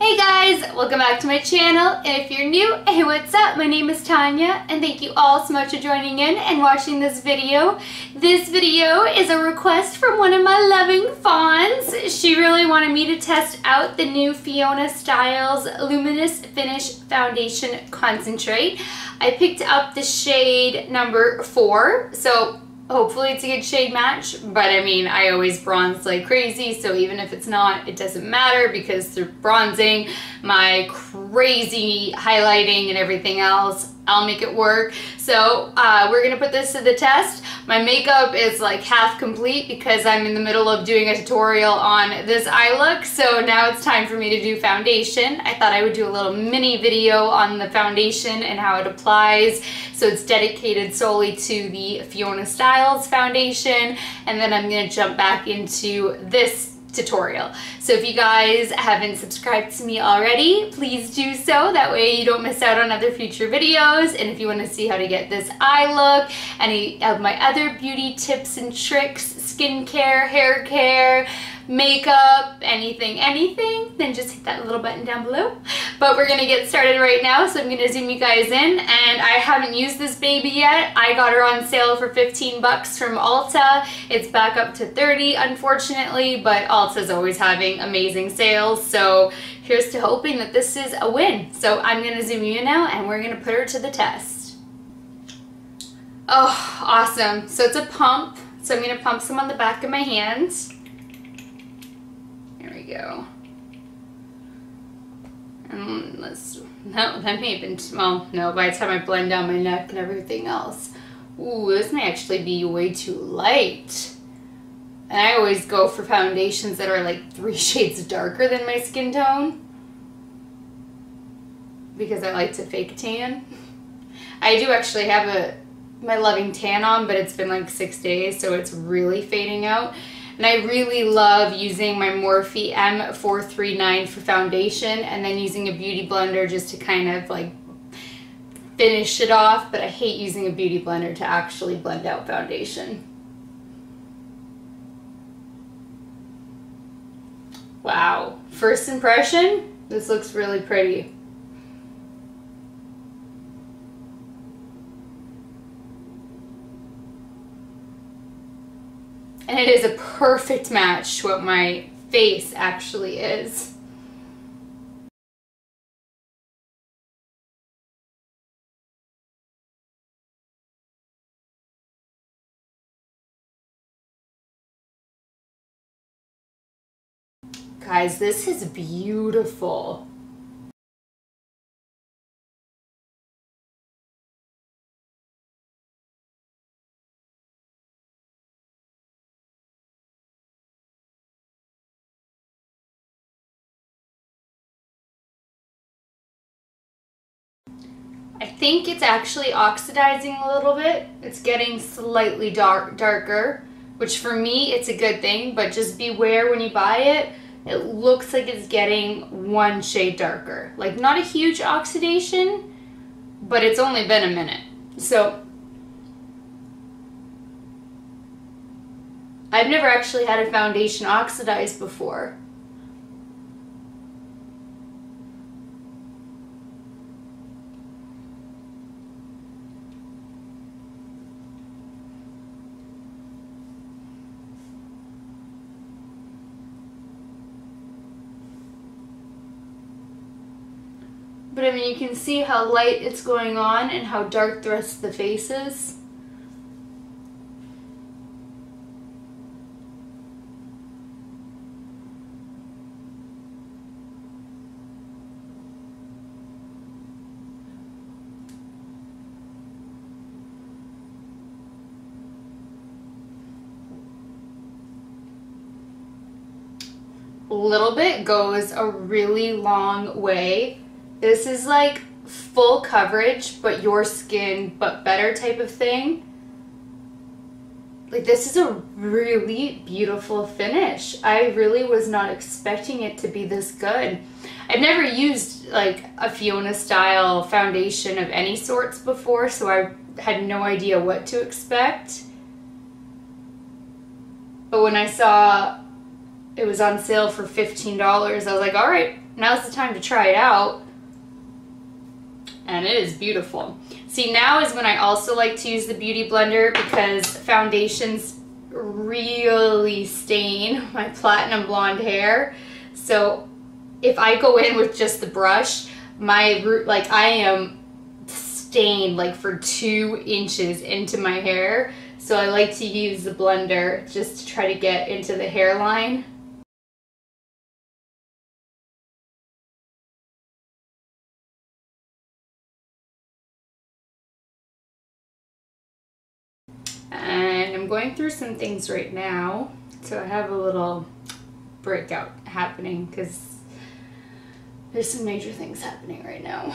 Hey guys, welcome back to my channel, and if you're new, hey, what's up? My name is Tanya, and thank you all so much for joining in and watching this video. This video is a request from one of my loving fawns. She really wanted me to test out the new Fiona Stiles Luminous Finish Foundation Concentrate. I picked up the shade number 4, so hopefully it's a good shade match, but I mean, I always bronze like crazy, so even if it's not, it doesn't matter because through bronzing, my crazy highlighting and everything else, I'll make it work. So we're gonna put this to the test. My makeup is like half complete because I'm in the middle of doing a tutorial on this eye look, so now it's time for me to do foundation. I thought I would do a little mini video on the foundation and how it applies, so it's dedicated solely to the Fiona Stiles foundation, and then I'm gonna jump back into this tutorial. So if you guys haven't subscribed to me already, please do so. That way you don't miss out on other future videos. And if you want to see how to get this eye look, any of my other beauty tips and tricks, skincare, hair care, makeup, anything, then just hit that little button down below. But we're gonna get started right now, so I'm gonna zoom you guys in, and I haven't used this baby yet. I got her on sale for 15 bucks from Ulta. It's back up to 30, unfortunately, but Ulta's always having amazing sales, so here's to hoping that this is a win. So I'm gonna zoom you in now, and we're gonna put her to the test. Oh, awesome. So it's a pump, so I'm gonna pump some on the back of my hands. Go. And let's, no, that may have been, well, no, by the time I blend down my neck and everything else. Ooh, this may actually be way too light. And I always go for foundations that are like 3 shades darker than my skin tone, because I like to fake tan. I do actually have my Loving Tan on, but it's been like 6 days, so it's really fading out. And I really love using my Morphe M439 for foundation and then using a Beauty Blender just to kind of like finish it off, but I hate using a Beauty Blender to actually blend out foundation. Wow. First impression, this looks really pretty. And it is a perfect match to what my face actually is. Guys, this is beautiful. I think it's actually oxidizing a little bit. It's getting slightly darker, which for me, it's a good thing, but just beware when you buy it, it looks like it's getting 1 shade darker. Like, not a huge oxidation, but it's only been a minute. So, I've never actually had a foundation oxidized before. But I mean, you can see how light it's going on and how dark the rest of the face is. A little bit goes a really long way. This is like full coverage, but your skin, but better type of thing. Like, this is a really beautiful finish. I really was not expecting it to be this good. I've never used like a Fiona style foundation of any sorts before, so I had no idea what to expect. But when I saw it was on sale for $15, I was like, all right, Now's the time to try it out. And it is beautiful. See, now is when I also like to use the Beauty Blender because foundations really stain my platinum blonde hair. So if I go in with just the brush, my root, like I am stained like for 2 inches into my hair. So I like to use the blender just to try to get into the hairline. And I'm going through some things right now, so I have a little breakout happening because there's some major things happening right now.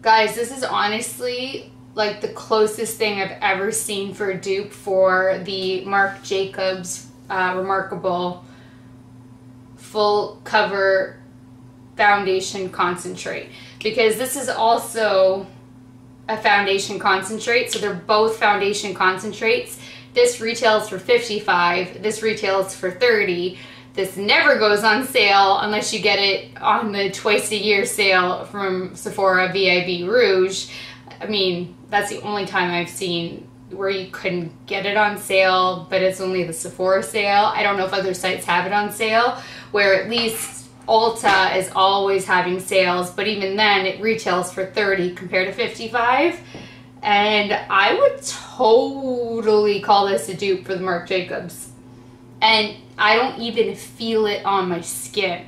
Guys, this is honestly like the closest thing I've ever seen for a dupe for the Marc Jacobs Remarcable Full Cover Foundation Concentrate, because this is also a foundation concentrate, so they're both foundation concentrates. This retails for $55, this retails for $30. This never goes on sale unless you get it on the twice-a-year sale from Sephora VIB Rouge. I mean, that's the only time I've seen where you couldn't get it on sale, but it's only the Sephora sale. I don't know if other sites have it on sale, where at least Ulta is always having sales, but even then it retails for $30 compared to $55. And I would totally call this a dupe for the Marc Jacobs. And I don't even feel it on my skin.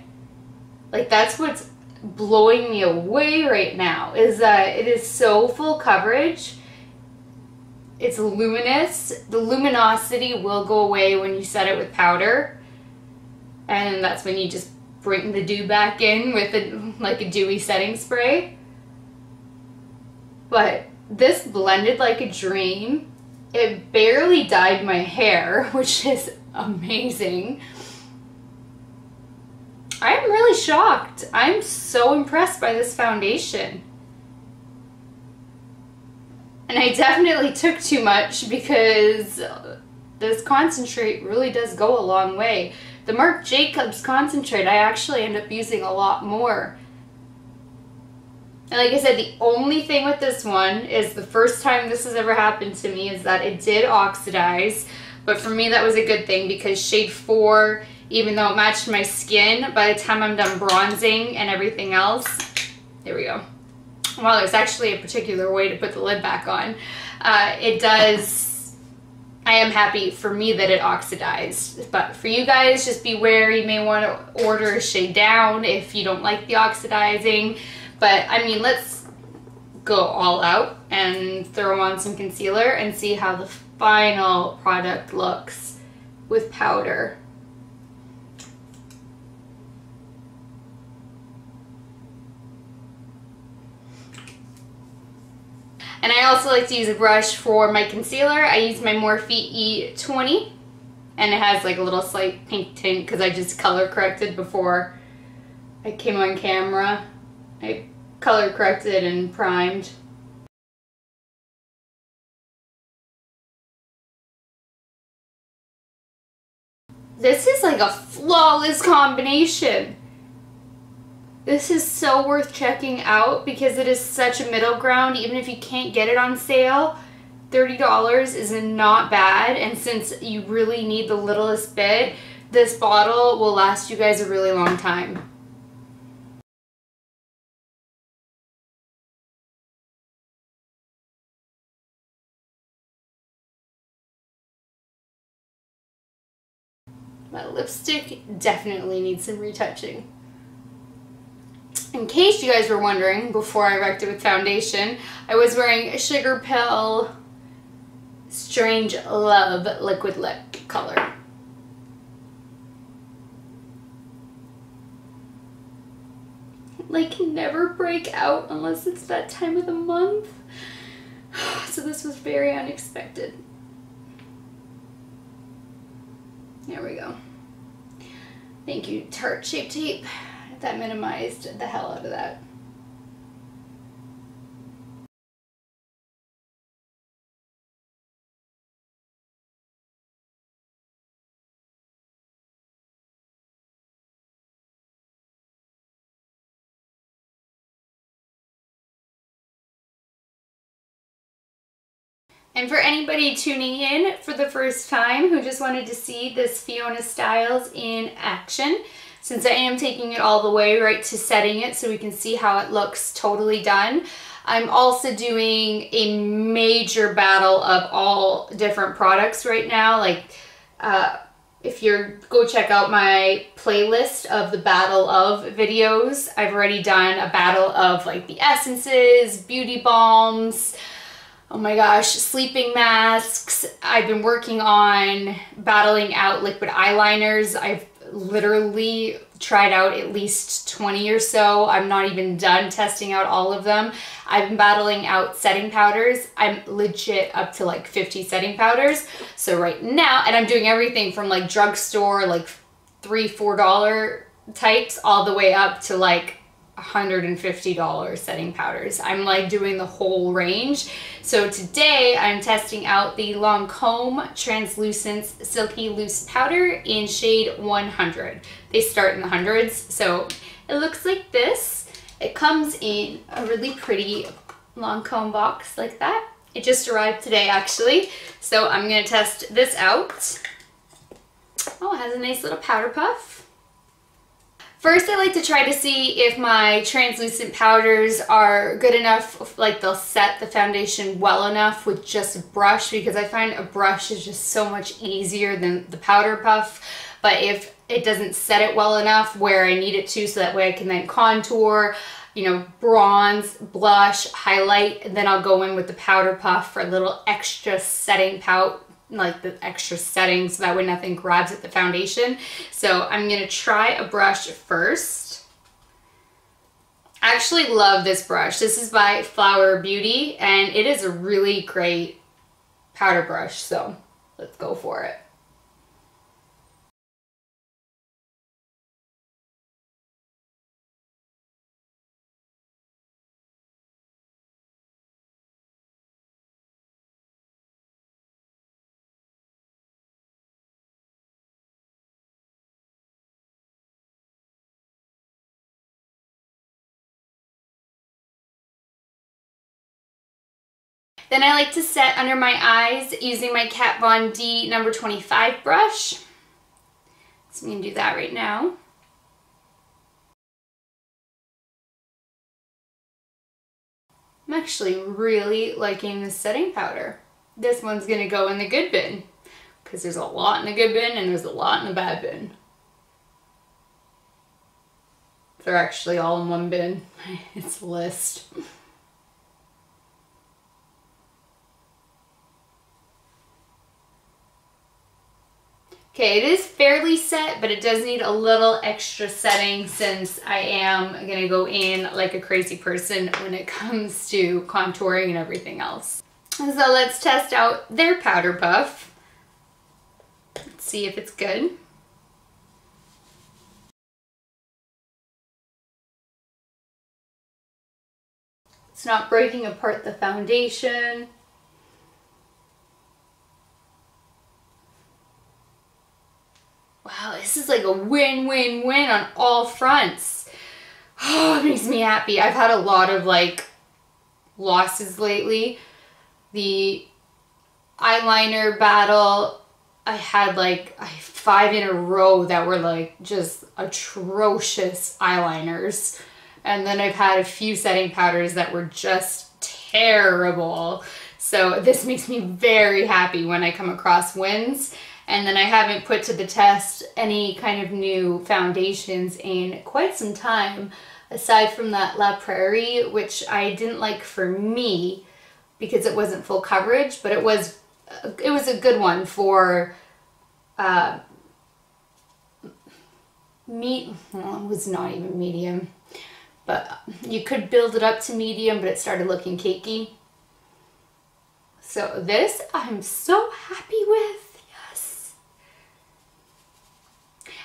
Like, that's what's blowing me away right now, is that it is so full coverage. It's luminous. The luminosity will go away when you set it with powder, and that's when you just bring the dew back in with like a dewy setting spray. But this blended like a dream. It barely dyed my hair, which is amazing. I'm really shocked. I'm so impressed by this foundation. And I definitely took too much because this concentrate really does go a long way. The Marc Jacobs concentrate, I actually end up using a lot more. And like I said, the only thing with this one is the first time this has ever happened to me is that it did oxidize. But for me, that was a good thing because shade 4, even though it matched my skin, by the time I'm done bronzing and everything else, there we go. Well, there's actually a particular way to put the lid back on. It does, I am happy for me that it oxidized. But for you guys, just beware, you may want to order a shade down if you don't like the oxidizing. But I mean, let's go all out and throw on some concealer and see how the final product looks with powder. And I also like to use a brush for my concealer. I use my Morphe E20, and it has like a little slight pink tint because I just color corrected before I came on camera. I color corrected and primed. This is like a flawless combination. This is so worth checking out because it is such a middle ground. Even if you can't get it on sale, $30 is not bad. And since you really need the littlest bit, this bottle will last you guys a really long time. My lipstick definitely needs some retouching. In case you guys were wondering, before I wrecked it with foundation, I was wearing a Sugar Pill Strange Love Liquid Lip color. Like, can never break out unless it's that time of the month. So this was very unexpected. There we go. Thank you, Tarte Shape Tape. That minimized the hell out of that. And for anybody tuning in for the first time who just wanted to see this Fiona Stiles in action, since I am taking it all the way right to setting it so we can see how it looks totally done, I'm also doing a major battle of all different products right now. Like, if you're, go check out my playlist of the battle of videos. I've already done a battle of like the essences, beauty balms, oh my gosh, sleeping masks. I've been working on battling out liquid eyeliners. I've literally tried out at least 20 or so. I'm not even done testing out all of them. I've been battling out setting powders. I'm legit up to like 50 setting powders. So right now, and I'm doing everything from like drugstore, like $3–4 types, all the way up to like $150 setting powders. I'm like doing the whole range. So today I'm testing out the Lancôme Translucent Silky Loose Powder in shade 100. They start in the hundreds. So it looks like this. It comes in a really pretty Lancôme box like that. It just arrived today actually. So I'm gonna test this out. Oh, it has a nice little powder puff. First, I like to try to see if my translucent powders are good enough, like they'll set the foundation well enough with just a brush, because I find a brush is just so much easier than the powder puff. But if it doesn't set it well enough where I need it to, so that way I can then contour, you know, bronze, blush, highlight, and then I'll go in with the powder puff for a little extra setting powder, like the extra setting, so that way nothing grabs at the foundation. So I'm gonna try a brush first. I actually love this brush. This is by Flower Beauty and it is a really great powder brush, so let's go for it. Then I like to set under my eyes using my Kat Von D number 25 brush. So I'm going to do that right now. I'm actually really liking this setting powder. This one's going to go in the good bin, because there's a lot in the good bin and there's a lot in the bad bin. They're actually all in one bin. It's a list. Okay, it is fairly set, but it does need a little extra setting since I am going to go in like a crazy person when it comes to contouring and everything else. So let's test out their powder puff. Let's see if it's good. It's not breaking apart the foundation. Wow, this is like a win-win-win on all fronts. Oh, it makes me happy. I've had a lot of like losses lately. The eyeliner battle, I had like 5 in a row that were like just atrocious eyeliners. And then I've had a few setting powders that were just terrible. So this makes me very happy when I come across wins. And then I haven't put to the test any kind of new foundations in quite some time, aside from that La Prairie, which I didn't like for me because it wasn't full coverage, but it was a good one for me. Well, it was not even medium, but you could build it up to medium, but it started looking cakey. So this I'm so happy with.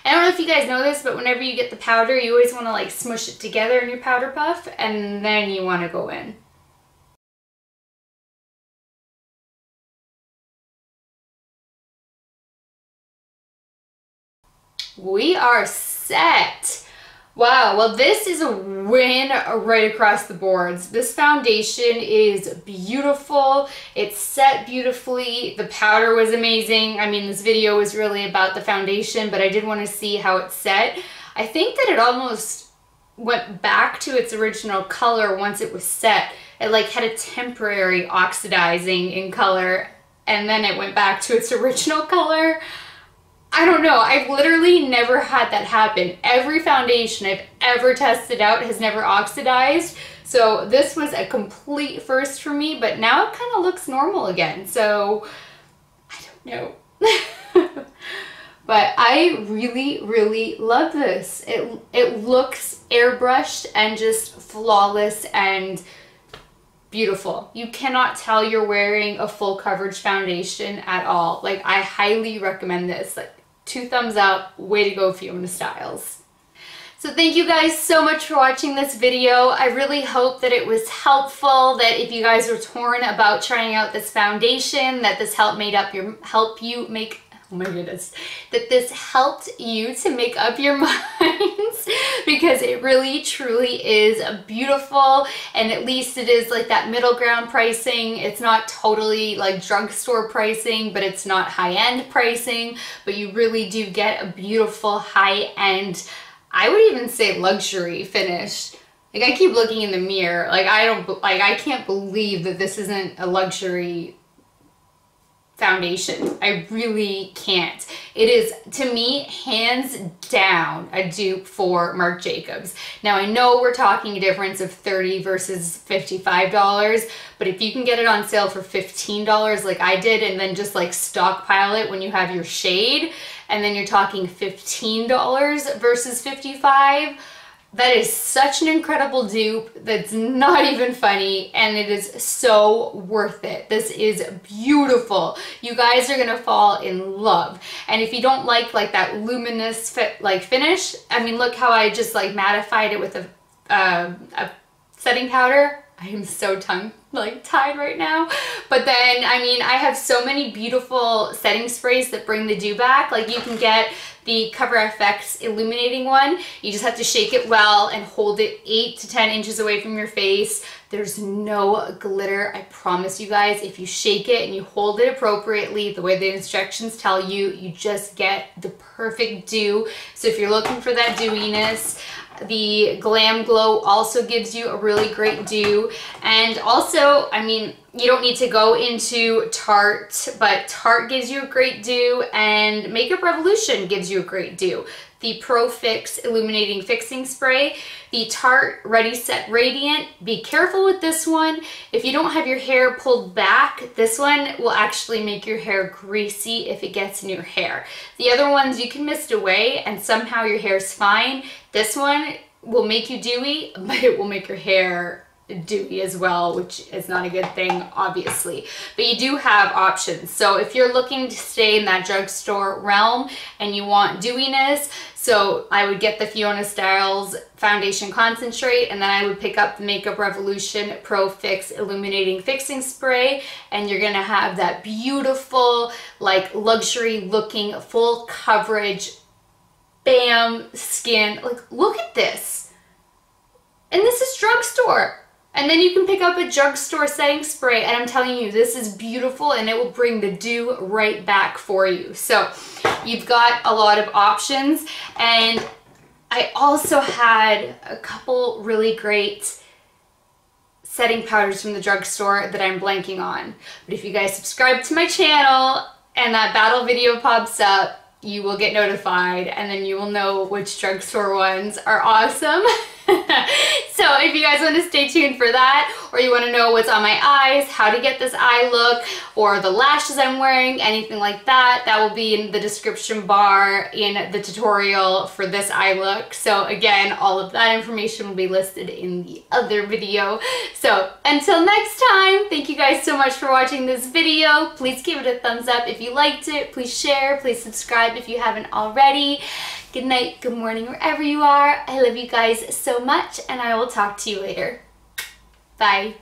I don't know if you guys know this, but whenever you get the powder, you always want to like smush it together in your powder puff, and then you want to go in. We are set. Wow, well this is a win right across the boards. This foundation is beautiful, it's set beautifully, the powder was amazing. I mean, this video was really about the foundation, but I did want to see how it's set. I think that it almost went back to its original color once it was set. It like had a temporary oxidizing in color, and then it went back to its original color. I don't know, I've literally never had that happen. Every foundation I've ever tested out has never oxidized, so this was a complete first for me, but now it kind of looks normal again, so I don't know. But I really, really love this. It looks airbrushed and just flawless and beautiful. You cannot tell you're wearing a full coverage foundation at all. Like, I highly recommend this. Like, 2 thumbs up, way to go Fiona Stiles. So thank you guys so much for watching this video. I really hope that it was helpful, that if you guys were torn about trying out this foundation, that this helped you make oh my goodness, that this helped you to make up your minds, because it really truly is beautiful, and at least it is like that middle ground pricing. It's not totally like drugstore pricing, but it's not high-end pricing, but you really do get a beautiful high-end, I would even say luxury finish. Like, I keep looking in the mirror, like I can't believe that this isn't a luxury foundation. I really can't. It is, to me, hands down a dupe for Marc Jacobs. Now, I know we're talking a difference of $30 versus $55, but if you can get it on sale for $15 like I did, and then just like stockpile it when you have your shade, and then you're talking $15 versus $55, that is such an incredible dupe that's not even funny, and it is so worth it. This is beautiful. You guys are gonna fall in love. And if you don't like that luminous finish, I mean, look how I just like mattified it with a setting powder. I am so tied right now. But then, I mean, I have so many beautiful setting sprays that bring the dew back. Like, you can get the Cover FX illuminating one. You just have to shake it well and hold it 8 to 10 inches away from your face. There's no glitter, I promise you guys. If you shake it and you hold it appropriately, the way the instructions tell you, you just get the perfect dew. So if you're looking for that dewiness, the Glam Glow also gives you a really great dew. And also, I mean, you don't need to go into Tarte, but Tarte gives you a great dew, and Makeup Revolution gives you a great dew. The Pro Fix Illuminating Fixing Spray, the Tarte Ready Set Radiant. Be careful with this one. If you don't have your hair pulled back, this one will actually make your hair greasy if it gets in your hair. The other ones you can mist away and somehow your hair's fine. This one will make you dewy, but it will make your hair dewy as well, which is not a good thing, obviously. But you do have options. So if you're looking to stay in that drugstore realm and you want dewiness, so I would get the Fiona Stiles Foundation Concentrate, and then I would pick up the Makeup Revolution Pro Fix Illuminating Fixing Spray, and you're gonna have that beautiful, like, luxury looking full coverage, bam, skin. Like, look at this. And this is drugstore. And then you can pick up a drugstore setting spray, and I'm telling you, this is beautiful, and it will bring the dew right back for you. So you've got a lot of options. And I also had a couple really great setting powders from the drugstore that I'm blanking on. But if you guys subscribe to my channel and that battle video pops up, you will get notified, and then you will know which drugstore ones are awesome. So if you guys want to stay tuned for that, or you want to know what's on my eyes, how to get this eye look, or the lashes I'm wearing, anything like that, that will be in the description bar in the tutorial for this eye look. So again, all of that information will be listed in the other video. So until next time, thank you guys so much for watching this video. Please give it a thumbs up if you liked it. Please share, please subscribe if you haven't already. Good night, good morning, wherever you are. I love you guys so much, and I will talk to you later. Bye.